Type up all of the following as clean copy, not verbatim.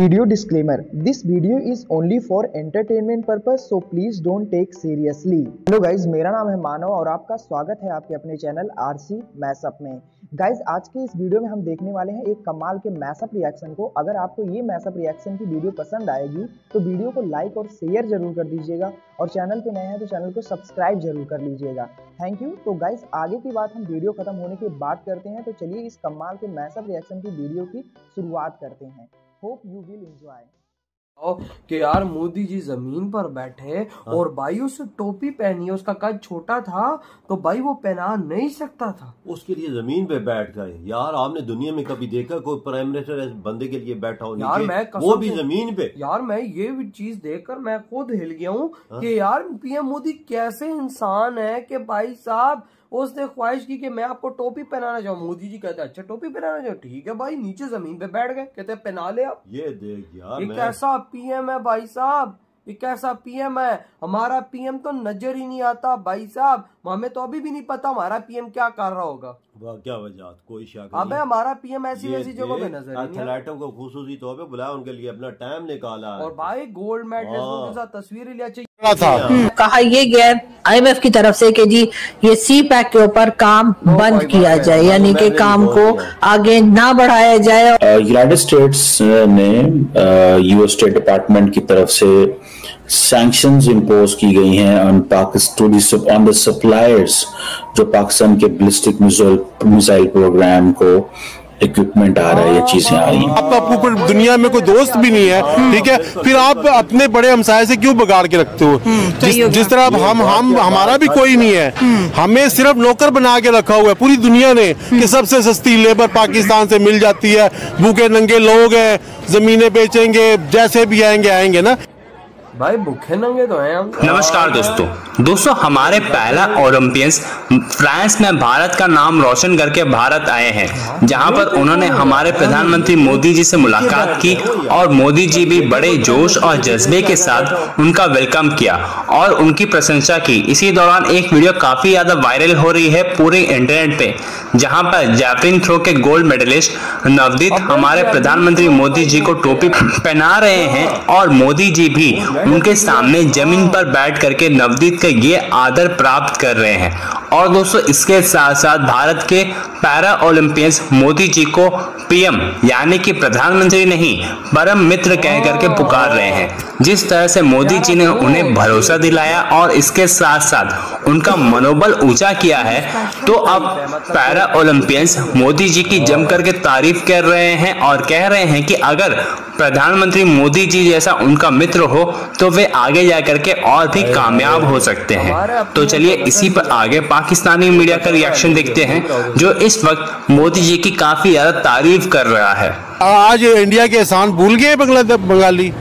Video disclaimer: This video is only for entertainment purpose, so please don't take seriously. Hello guys, मेरा नाम है मानव और आपका स्वागत है आपके अपने चैनल RC Mashup में। Guys, आज के इस वीडियो में हम देखने वाले हैं एक कमाल के मैशअप रिएक्शन को। अगर आपको ये मैशअप रिएक्शन की वीडियो पसंद आएगी तो वीडियो को लाइक और शेयर जरूर कर दीजिएगा और चैनल पे नए हैं तो चैनल को सब्सक्राइब जरूर कर लीजिएगा। Thank you. तो गाइज आगे की बात हम वीडियो खत्म होने के बाद करते हैं, तो चलिए इस कमाल के मैशअप रिएक्शन की वीडियो की शुरुआत करते हैं। Hope you will enjoy. कि यार मोदी जी जमीन पर बैठे और भाई उसे टोपी पहनी, उसका कद छोटा था तो भाई वो पहना नहीं सकता था, उसके लिए जमीन पे बैठ गए। यार आपने दुनिया में कभी देखा कोई प्राइम मिनिस्टर बंदे के लिए बैठा हो यार, मैं वो भी जमीन पे। यार मैं ये चीज देखकर मैं खुद हिल गया हूँ कि यार पीएम मोदी कैसे इंसान है कि भाई साहब उसने ख्वाहिश की कि मैं आपको टोपी पहनाना चाहूँ। मोदी जी कहते अच्छा टोपी पहनाना चाहो, ठीक है भाई, नीचे जमीन पे बैठ गए, कहते पहना ले आप। ये देख यार ये कैसा पीएम है भाई साहब, ये कैसा पीएम है। हमारा पीएम तो नजर ही नहीं आता भाई साहब, हमें तो अभी भी नहीं पता हमारा पीएम क्या कर रहा होगा, क्या वजह, कोई शक नहीं। अबे हमारा पीएम ऐसी जगहों पे नजर एथलीटों को खुसूसी तौर पे बुलाया, उनके लिए अपना टाइम निकाला और भाई गोल्ड मेडल के साथ तस्वीरें लिया चाहिए था। कहा ये गैर IMF की तरफ से कि जी ये CPAC के ऊपर काम बंद किया जाए, यानी कि काम को आगे ना बढ़ाया जाए। यूनाइटेड स्टेट्स ने US स्टेट डिपार्टमेंट की तरफ से सैंक्शंस इम्पोज की गई हैं ऑन द सप्लायर्स जो पाकिस्तान के बैलिस्टिक मिसाइल प्रोग्राम को इक्विपमेंट आ रहा है, ये चीजें आ रही हैं। आपका ऊपर दुनिया में कोई दोस्त भी नहीं है, ठीक है, फिर आप अपने बड़े हमसाये से क्यों बिगाड़ के रखते हो? जिस तरह हम हमारा भी कोई नहीं है, हमें सिर्फ नौकर बना के रखा हुआ है पूरी दुनिया ने कि सबसे सस्ती लेबर पाकिस्तान से मिल जाती है, भूखे नंगे लोग हैं, जमीनें बेचेंगे, जैसे भी आएंगे ना भाई, भूखे नंगे तो हैं हम। नमस्कार दोस्तों, हमारे पहला ओलंपियंस फ्रांस में भारत का नाम रोशन करके भारत आए हैं, जहां पर उन्होंने हमारे प्रधानमंत्री मोदी जी से मुलाकात की और मोदी जी भी बड़े जोश और जज्बे के साथ उनका वेलकम किया और उनकी प्रशंसा की। इसी दौरान एक वीडियो काफी ज्यादा वायरल हो रही है पूरे इंटरनेट पे, जहाँ पर जैवलिन थ्रो के गोल्ड मेडलिस्ट नवदीत हमारे प्रधानमंत्री मोदी जी को टोपी पहना रहे हैं और मोदी जी भी उनके सामने जमीन पर बैठ करके नवदीत का ये आदर प्राप्त कर रहे हैं। और दोस्तों इसके साथ साथ भारत के पैरा ओलंपियंस मोदी जी को पीएम यानी कि प्रधानमंत्री नहीं परम मित्र कह करके पुकार रहे हैं, जिस तरह से मोदी जी ने उन्हें भरोसा दिलाया और इसके साथ साथ उनका मनोबल ऊंचा किया है, तो अब पैरा ओलंपियंस मोदी जी की जम करके तारीफ कर रहे हैं और कह रहे हैं कि अगर प्रधानमंत्री मोदी जी जैसा उनका मित्र हो तो वे आगे जा करके और भी कामयाब हो सकते हैं। तो चलिए इसी पर आगे पाकिस्तानी मीडिया का रिएक्शन देखते हैं जो इस वक्त मोदी जी की काफी ज्यादा तारीफ कर रहा है। आज इंडिया के एहसान भूल गए बंगाली,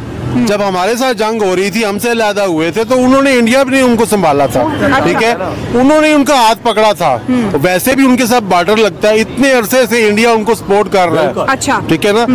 जब हमारे साथ जंग हो रही थी, हमसे लैदा हुए थे, तो उन्होंने इंडिया भी नहीं उनको संभाला था, ठीक है, उन्होंने उनका हाथ पकड़ा था। वैसे भी उनके साथ बॉर्डर लगता है, इतने अरसे से इंडिया उनको सपोर्ट कर रहा है, अच्छा, ठीक है ना।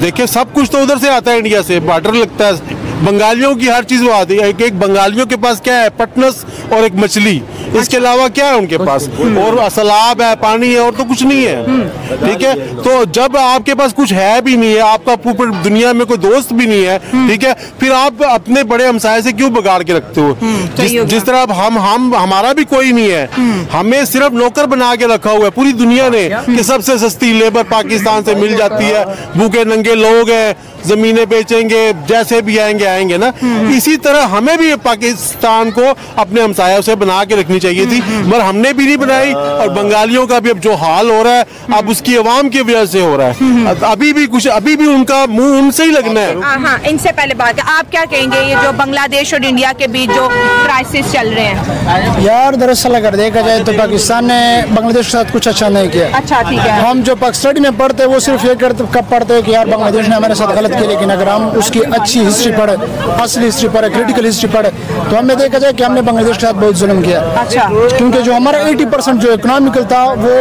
देखिये सब कुछ तो उधर से आता है, इंडिया से बॉर्डर लगता है, बंगालियों की हर चीज वो आती है। एक बंगालियों के पास क्या है, पटनस और एक मछली, इसके अलावा क्या है उनके पास, और सलाब है, पानी है, और तो कुछ नहीं है, ठीक है। तो जब आपके पास कुछ है भी नहीं है, आपका पूरी दुनिया में कोई दोस्त भी नहीं है, ठीक है, फिर आप अपने बड़े हमसाये से क्यों बिगाड़ के रखते हो? जिस तरह हम हमारा भी कोई नहीं है, हमें सिर्फ नौकर बना के रखा हुआ है पूरी दुनिया ने कि सबसे सस्ती लेबर पाकिस्तान से मिल जाती है, भूखे नंगे लोग हैं, जमीनें बेचेंगे, जैसे भी आएंगे ना। इसी तरह हमें भी पाकिस्तान को अपने हमसायों से बना के रखनी चाहिए थी, मगर हमने भी नहीं बनाई, और बंगालियों का भी अब जो हाल हो रहा है, अब उसकी आवाम की वजह से हो रहा है, अभी भी उनका मुंह उनसे ही लगना है। हाँ, इनसे पहले बात है, आप क्या कहेंगे ये जो बांग्लादेश और इंडिया के बीच जो क्राइसिस चल रहे हैं? यार दरअसल अगर देखा जाए तो पाकिस्तान ने बांग्लादेश के साथ कुछ अच्छा नहीं किया। अच्छा, ठीक है, हम जो पाकिस्तान में पढ़ते हैं वो सिर्फ ये पढ़ते हैं कि यार बांग्लादेश ने हमारे साथ गलत किया, लेकिन अगर हम उसकी अच्छी हिस्ट्री पढ़े पढ़े, असल हिस्ट्री पढ़े, क्रिटिकल हिस्ट्री पढ़े, तो हमें देखा जाए कि हमने बांग्लादेश के साथ बहुत जुल्म किया। अच्छा। क्योंकि जो हमारा 80% जो इकोनॉमिकल था वो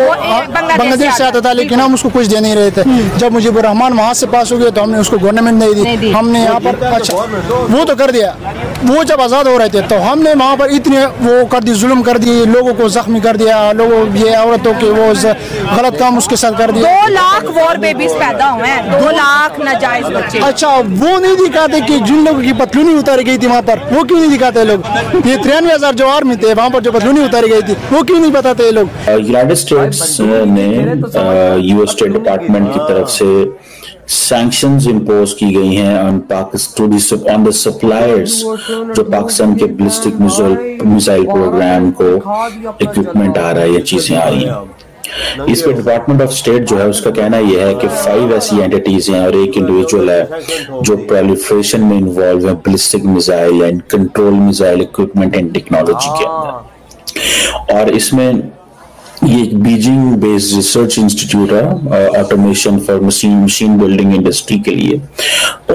बांग्लादेश से आता था, लेकिन हम उसको कुछ दे नहीं रहे थे। जब मुजीबुर रहमान वहाँ से पास हो गया तो हमने उसको गवर्नमेंट नहीं दी, हमने यहाँ पर वो तो कर दिया, वो जब आज़ाद हो रहे थे तो हमने वहाँ पर इतने वो कर दी, जुल्म कर दी, लोगों को जख्मी कर दिया, लोगों ये औरतों के वो गलत काम उसके साथ कर दिया। 2 लाख वॉर बेबीज पैदा हुए हैं, 2 लाख नाजायज बच्चे। अच्छा, वो नहीं दिखाते कि जिन लोगों की पतलूनी उतारी गई थी वहाँ पर, वो क्यों नहीं दिखाते लोग? ये 93,000 जो आर्मी थे वहाँ पर जो पतलूनी उतारी गई थी, वो क्यों नहीं बताते लोग? यूनाइटेड स्टेट्स ने यूएस स्टेट डिपार्टमेंट की तरफ से सैंक्शंस इम्पोज की गई हैं ऑन द सप्लायर्स जो पाकिस्तान के बैलिस्टिक मिसाइल प्रोग्राम को इक्विपमेंट आ रहा है, ये चीजें आ रही हैं। इस पर डिपार्टमेंट ऑफ स्टेट जो है उसका कहना यह है कि 5 ऐसी एंटिटीज हैं और एक इंडिविजुअल है जो प्रोलिफरेशन में इन्वॉल्व है ballistic missile and control missile equipment and technology के अंदर। और इसमें ये बीजिंग बेस्ड रिसर्च इंस्टीट्यूट है automation for machine building industry के लिए,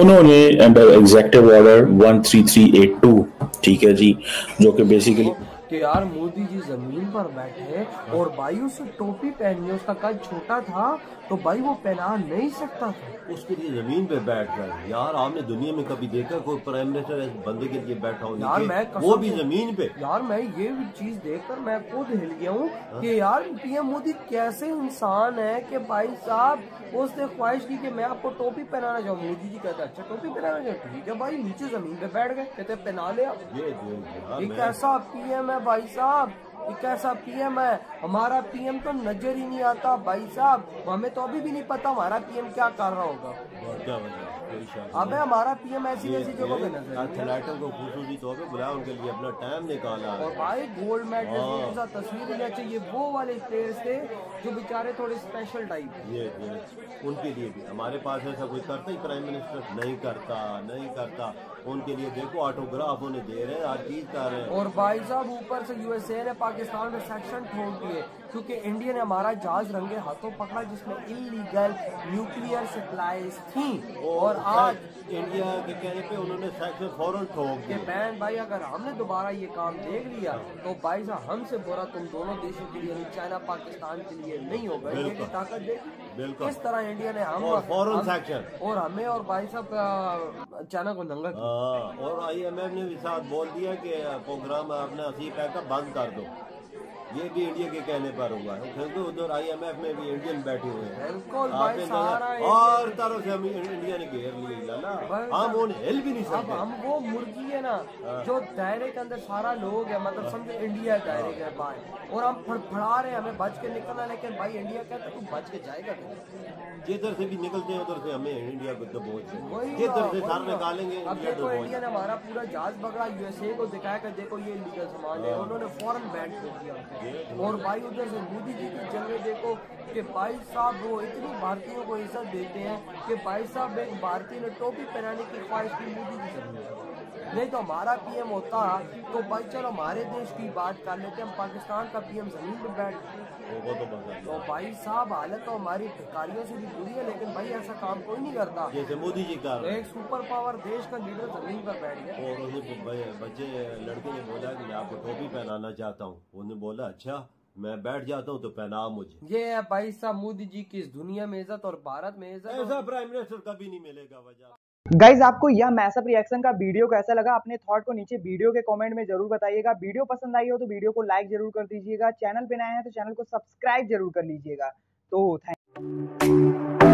उन्होंने अंडर एग्जेक्टिव ऑर्डर 13382, ठीक है जी, जो कि बेसिकली कि यार मोदी जी जमीन पर बैठे और भाई उसे टोपी पहनने, उसका कल छोटा था तो भाई वो पहना नहीं सकता था, उसके लिए जमीन पे बैठ गए। यार आपने दुनिया में कभी देखा कोई प्राइम मिनिस्टर ऐसे बंदे के लिए बैठा हो? यार मैं वो भी जमीन पे, यार मैं ये चीज देखकर मैं खुद हिल गया हूँ कि यार पीएम मोदी कैसे इंसान है कि भाई साहब उसने ख्वाहिश की कि मैं आपको टोपी पहनाना चाहूँ, मोदी जी कहते अच्छा टोपी पहनाना चाहूँ, ठीक है भाई, नीचे जमीन पे बैठ गए, कहते पहना ले आप। ये कैसा पीएम है भाई साहब, कैसा पीएम है? हमारा पीएम तो नजर ही नहीं आता भाई साहब, हमें तो अभी भी नहीं पता हमारा पीएम क्या कर रहा होगा। अबे हमारा पीएम ऐसी जगहों पे नजर, और भाई गोल्ड मेडल तस्वीर लेना चाहिए वो वाले प्लेयर्स थे जो बेचारे थोड़े स्पेशल टाइप है, उनके लिए भी हमारे पास ऐसा कोई करता ही प्राइम मिनिस्टर नहीं करता, उनके लिए देखो ऑटोग्राफ उन्हें दे रहे हैं, हर चीज कर रहे हैं। और भाई साहब ऊपर से यूएसए ने पाकिस्तान में सेक्शन ठोक दिए क्योंकि इंडिया ने हमारा जहाज रंगे हाथों पकड़ा जिसमें इलीगल न्यूक्लियर सप्लाईज थी, और आज इंडिया के कहने पे उन्होंने सेक्शन फौरन ठोक दिए। बहन भाई अगर हमने दोबारा ये काम देख लिया तो भाई साहब हमसे बुरा तुम दोनों देशों के लिए, चाइना पाकिस्तान के लिए नहीं होगा, इंडिया की ताकत देखी किस तरह इंडिया ने हम फौरन सेक्शन और हमें और भाई साहब चाइना को नंगा। और IMF ने भी साथ बोल दिया कि प्रोग्राम अपना CPEC का बंद कर दो, ये भी इंडिया के कहने पर हुआ है, क्योंकि उधर IMF में भी इंडियन बैठे हुए हैं और तरफ से हम इंडिया ने घेर लिया ना, हम उन्हें हिल भी नहीं सकते। हम वो मुर्गी है ना जो दायरे के अंदर सारा लोग है, मतलब समझो इंडिया दायरे के बाहर, और हम फड़फड़ा रहे हैं हमें बच के निकलना, लेकिन भाई इंडिया कहता तू बच के जाएगा, जिधर से भी निकलते हैं उधर से हमें इंडिया को दबोच, जिधर से सार निकालेंगे। अब देखो इंडिया ने हमारा पूरा जहाज पकड़ा, USA को दिखाया कि देखो ये लीगल सामान है, उन्होंने फॉरन बैन कर दिया। और भाई उधर से मोदी जी की जंगल देखो कि भाई साहब वो इतनी भारतीयों को इज्जत देते हैं कि भाई साहब एक भारतीय ने टोपी पहनाने की ख्वाहिश की मोदी जी से, नहीं तो हमारा पीएम होता तो भाई चलो हमारे देश की बात कर लेते, हम पाकिस्तान का पीएम जमीन पर बैठ, तो भाई साहब हालत तो हमारी भिखारियों से भी बुरी है, लेकिन भाई ऐसा काम कोई नहीं करता जैसे मोदी जी का। एक सुपर पावर देश का लीडर जमीन पर बैठ गया, और बच्चे लड़के ने बोला कि मैं आपको टोपी पहनाना चाहता हूँ, उन्होंने बोला अच्छा मैं बैठ जाता हूँ तो पहना मुझे। ये है भाई साहब मोदी जी की इस दुनिया में इज्जत और भारत में इज्जत, ऐसा प्राइम मिनिस्टर कभी नहीं मिलेगा। वजह गाइज आपको यह मैशअप रिएक्शन का वीडियो कैसा लगा, अपने थॉट को नीचे वीडियो के कमेंट में जरूर बताइएगा। वीडियो पसंद आई हो तो वीडियो को लाइक जरूर कर दीजिएगा, चैनल पे नए हैं तो चैनल को सब्सक्राइब जरूर कर लीजिएगा। तो थैंक